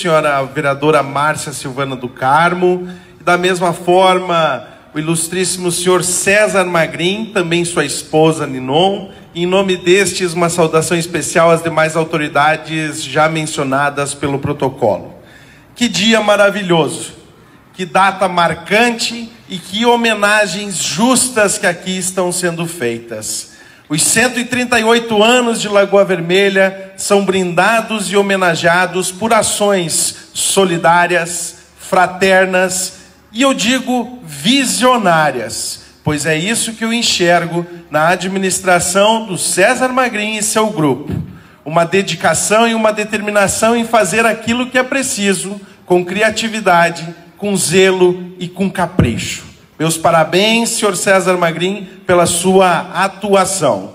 senhora vereadora Márcia Silvana do Carmo, e da mesma forma o ilustríssimo senhor César Magrin, também sua esposa Ninon. Em nome destes, uma saudação especial às demais autoridades já mencionadas pelo protocolo. Que dia maravilhoso, que data marcante e que homenagens justas que aqui estão sendo feitas. Os 138 anos de Lagoa Vermelha são brindados e homenageados por ações solidárias, fraternas e, eu digo, visionárias, pois é isso que eu enxergo na administração do César Magrin e seu grupo. Uma dedicação e uma determinação em fazer aquilo que é preciso, com criatividade, com zelo e com capricho. Meus parabéns, senhor César Magrin, pela sua atuação.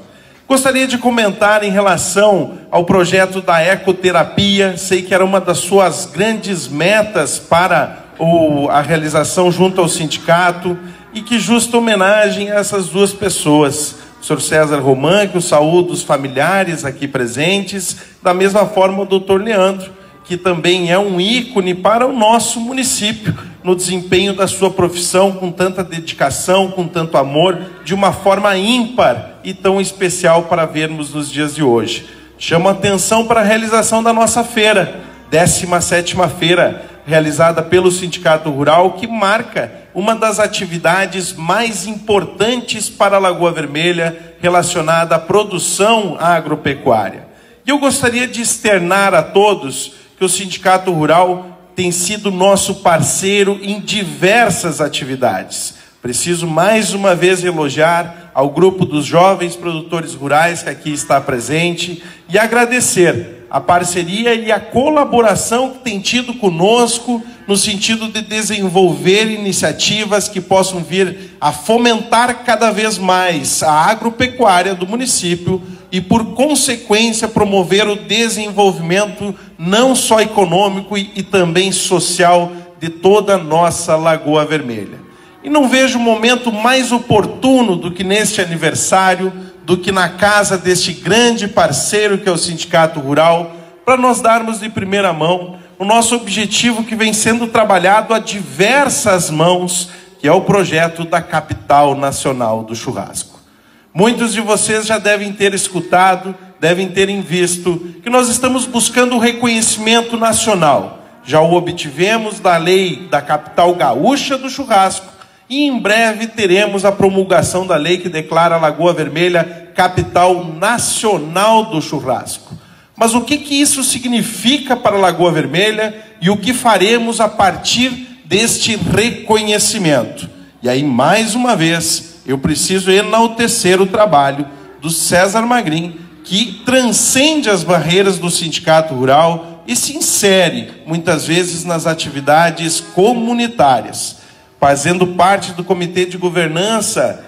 Gostaria de comentar em relação ao projeto da ecoterapia. Sei que era uma das suas grandes metas para a realização junto ao sindicato. E que justa homenagem a essas duas pessoas. O senhor César Roman, que eu saúdo os familiares aqui presentes. Da mesma forma, o doutor Leandro, que também é um ícone para o nosso município, no desempenho da sua profissão, com tanta dedicação, com tanto amor, de uma forma ímpar e tão especial para vermos nos dias de hoje. Chamo a atenção para a realização da nossa feira, 17ª feira, realizada pelo Sindicato Rural, que marca uma das atividades mais importantes para a Lagoa Vermelha, relacionada à produção agropecuária. E eu gostaria de externar a todos que o Sindicato Rural tem sido nosso parceiro em diversas atividades. Preciso mais uma vez elogiar ao grupo dos jovens produtores rurais que aqui está presente e agradecer a parceria e a colaboração que tem tido conosco no sentido de desenvolver iniciativas que possam vir a fomentar cada vez mais a agropecuária do município e, por consequência, promover o desenvolvimento não só econômico e também social de toda a nossa Lagoa Vermelha. E não vejo momento mais oportuno do que neste aniversário, do que na casa deste grande parceiro que é o Sindicato Rural, para nós darmos de primeira mão o nosso objetivo que vem sendo trabalhado a diversas mãos, que é o projeto da Capital Nacional do Churrasco. Muitos de vocês já devem ter escutado, devem ter visto que nós estamos buscando o reconhecimento nacional. Já o obtivemos da lei da capital gaúcha do churrasco e em breve teremos a promulgação da lei que declara a Lagoa Vermelha capital nacional do churrasco. Mas o que isso significa para a Lagoa Vermelha e o que faremos a partir deste reconhecimento? E aí, mais uma vez, eu preciso enaltecer o trabalho do César Magrin, que transcende as barreiras do Sindicato Rural e se insere, muitas vezes, nas atividades comunitárias. Fazendo parte do Comitê de Governança,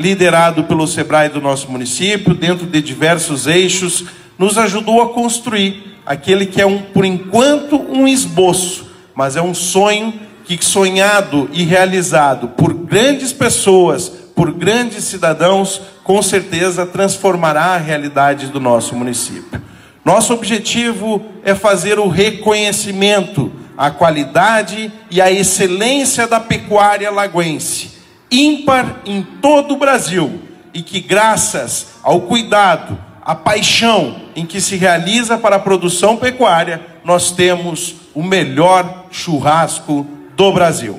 liderado pelo SEBRAE do nosso município, dentro de diversos eixos, nos ajudou a construir aquele que é, por enquanto, um esboço, mas é um sonho que sonhado e realizado por grandes pessoas, por grandes cidadãos, com certeza transformará a realidade do nosso município. Nosso objetivo é fazer o reconhecimento à qualidade e à excelência da pecuária lagoense, ímpar em todo o Brasil, e que graças ao cuidado, à paixão em que se realiza para a produção pecuária, nós temos o melhor churrasco do Brasil.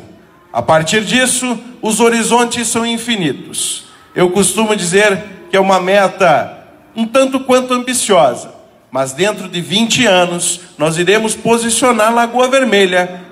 A partir disso, os horizontes são infinitos. Eu costumo dizer que é uma meta um tanto quanto ambiciosa, mas dentro de 20 anos nós iremos posicionar Lagoa Vermelha